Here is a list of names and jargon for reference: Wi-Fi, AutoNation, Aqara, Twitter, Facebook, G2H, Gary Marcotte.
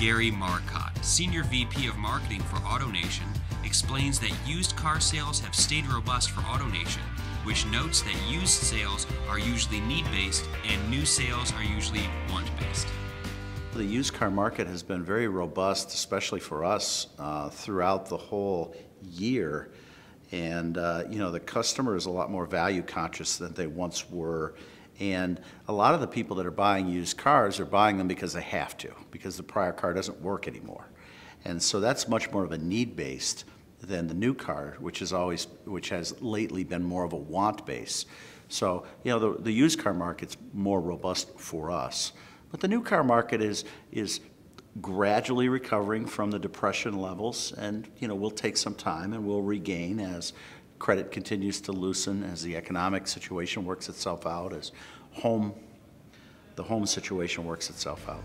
Gary Marcotte, Senior VP of Marketing for AutoNation, explains that used car sales have stayed robust for AutoNation, which notes that used sales are usually need-based and new sales are usually want-based. The used car market has been very robust, especially for us, throughout the whole year. And you know, the customer is a lot more value conscious than they once were. And a lot of the people that are buying used cars are buying them because they have to, because the prior car doesn't work anymore. And so that's much more of a need-based than the new car, which has lately been more of a want base. So, you know, the used car market's more robust for us. But the new car market is gradually recovering from the depression levels, and, you know, we'll take some time and we'll regain as credit continues to loosen, as the economic situation works itself out, as the home situation works itself out.